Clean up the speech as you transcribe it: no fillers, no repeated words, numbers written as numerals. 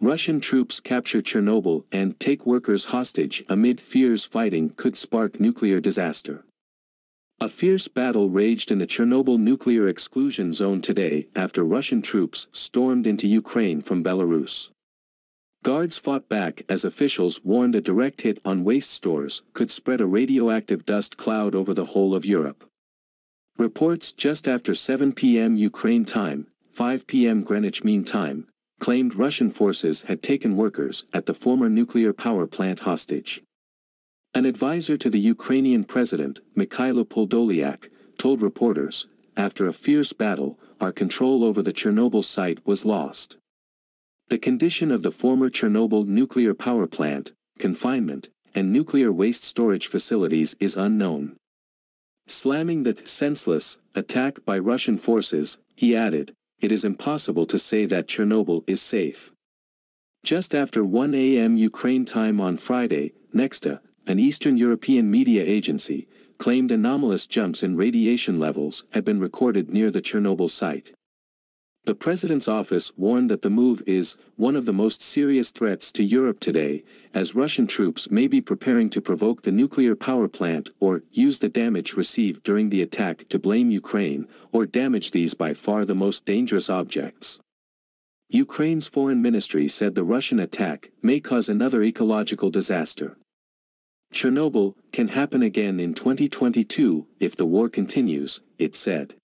Russian troops capture Chernobyl and take workers hostage amid fears fighting could spark nuclear disaster. A fierce battle raged in the Chernobyl nuclear exclusion zone today after Russian troops stormed into Ukraine from Belarus. Guards fought back as officials warned a direct hit on waste stores could spread a radioactive dust cloud over the whole of Europe. Reports just after 7 p.m. Ukraine time, 5 p.m. Greenwich Mean Time, claimed Russian forces had taken workers at the former nuclear power plant hostage. An advisor to the Ukrainian president, Mykhailo Poldoliak, told reporters, after a fierce battle, our control over the Chernobyl site was lost. The condition of the former Chernobyl nuclear power plant, confinement, and nuclear waste storage facilities is unknown. Slamming the senseless attack by Russian forces, he added, it is impossible to say that Chernobyl is safe. Just after 1 a.m. Ukraine time on Friday, NEXTA, an Eastern European media agency, claimed anomalous jumps in radiation levels had been recorded near the Chernobyl site. The president's office warned that the move is one of the most serious threats to Europe today, as Russian troops may be preparing to provoke the nuclear power plant or use the damage received during the attack to blame Ukraine or damage these by far the most dangerous objects. Ukraine's foreign ministry said the Russian attack may cause another ecological disaster. Chernobyl can happen again in 2022 if the war continues, it said.